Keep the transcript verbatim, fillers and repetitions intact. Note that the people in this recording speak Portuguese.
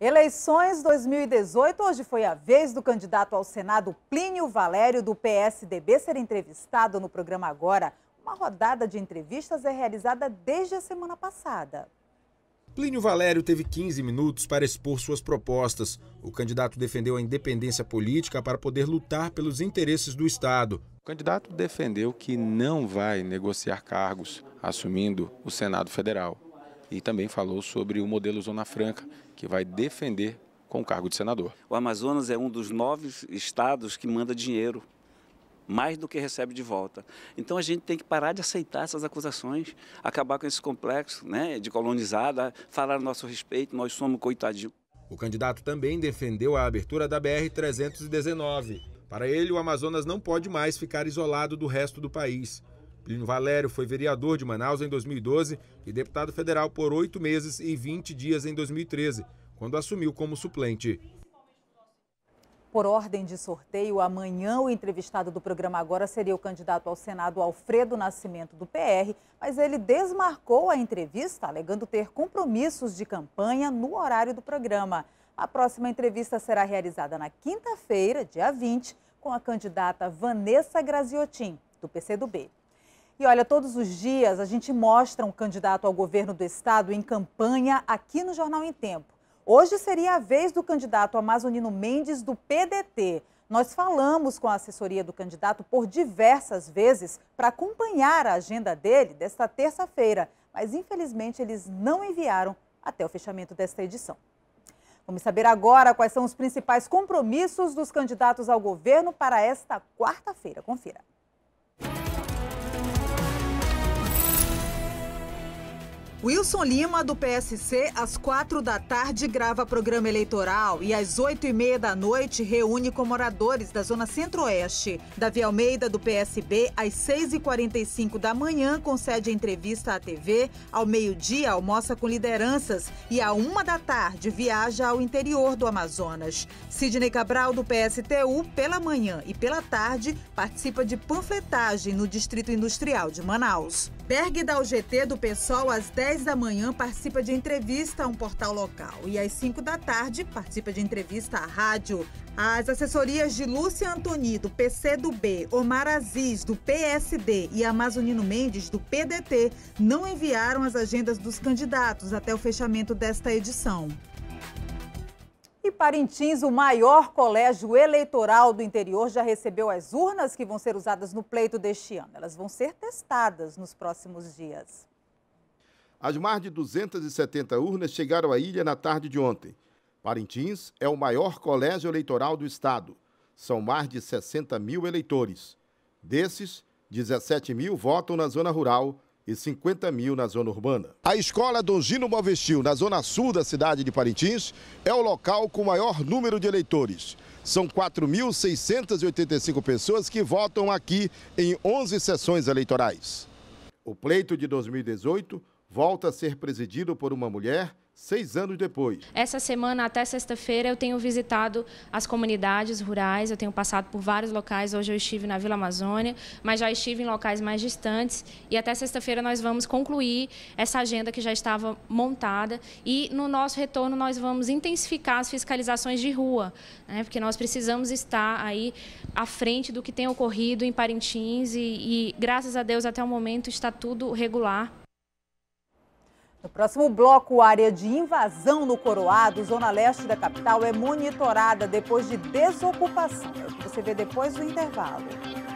Eleições dois mil e dezoito, hoje foi a vez do candidato ao Senado Plínio Valério, do P S D B, ser entrevistado no programa Agora. Uma rodada de entrevistas é realizada desde a semana passada. Plínio Valério teve quinze minutos para expor suas propostas. O candidato defendeu a independência política para poder lutar pelos interesses do Estado. O candidato defendeu que não vai negociar cargos assumindo o Senado Federal. E também falou sobre o modelo Zona Franca, que vai defender com o cargo de senador. O Amazonas é um dos nove estados que manda dinheiro, mais do que recebe de volta. Então a gente tem que parar de aceitar essas acusações, acabar com esse complexo, né, de colonizada, falar a nosso respeito, nós somos coitadinhos. O candidato também defendeu a abertura da B R trezentos e dezenove. Para ele, o Amazonas não pode mais ficar isolado do resto do país. Plínio Valério foi vereador de Manaus em dois mil e doze e deputado federal por oito meses e vinte dias em dois mil e treze, quando assumiu como suplente. Por ordem de sorteio, amanhã o entrevistado do programa Agora seria o candidato ao Senado Alfredo Nascimento, do P R, mas ele desmarcou a entrevista, alegando ter compromissos de campanha no horário do programa. A próxima entrevista será realizada na quinta-feira, dia vinte, com a candidata Vanessa Graziotin, do P C do B. E olha, todos os dias a gente mostra um candidato ao governo do estado em campanha aqui no Jornal em Tempo. Hoje seria a vez do candidato Amazonino Mendes, do P D T. Nós falamos com a assessoria do candidato por diversas vezes para acompanhar a agenda dele desta terça-feira, mas infelizmente eles não enviaram até o fechamento desta edição. Vamos saber agora quais são os principais compromissos dos candidatos ao governo para esta quarta-feira. Confira. Wilson Lima, do P S C, às quatro da tarde grava programa eleitoral e às oito e meia da noite reúne com moradores da Zona Centro-Oeste. Davi Almeida, do P S B, às seis e quarenta e cinco da manhã concede entrevista à T V, ao meio-dia almoça com lideranças e à uma da tarde viaja ao interior do Amazonas. Sidney Cabral, do P S T U, pela manhã e pela tarde participa de panfletagem no Distrito Industrial de Manaus. Berg, da U G T, do PSOL, às dez da manhã participa de entrevista a um portal local e às cinco da tarde participa de entrevista à rádio. As assessorias de Lúcia Antônio, do P C do B, Omar Aziz, do P S D e Amazonino Mendes, do P D T, não enviaram as agendas dos candidatos até o fechamento desta edição. E Parintins, o maior colégio eleitoral do interior, já recebeu as urnas que vão ser usadas no pleito deste ano. Elas vão ser testadas nos próximos dias. As mais de duzentas e setenta urnas chegaram à ilha na tarde de ontem. Parintins é o maior colégio eleitoral do estado. São mais de sessenta mil eleitores. Desses, dezessete mil votam na zona rural e cinquenta mil na zona urbana. A escola Dongino Movestil, na zona sul da cidade de Parintins, é o local com o maior número de eleitores. São quatro mil seiscentas e oitenta e cinco pessoas que votam aqui em onze sessões eleitorais. O pleito de dois mil e dezoito... volta a ser presidido por uma mulher seis anos depois. Essa semana, até sexta-feira, eu tenho visitado as comunidades rurais, eu tenho passado por vários locais. Hoje eu estive na Vila Amazônia, mas já estive em locais mais distantes. E até sexta-feira nós vamos concluir essa agenda que já estava montada. E no nosso retorno nós vamos intensificar as fiscalizações de rua, né? Porque nós precisamos estar aí à frente do que tem ocorrido em Parintins. E, e graças a Deus, até o momento, está tudo regular. No próximo bloco, a área de invasão no Coroado, zona leste da capital, é monitorada depois de desocupação. Você vê depois do intervalo.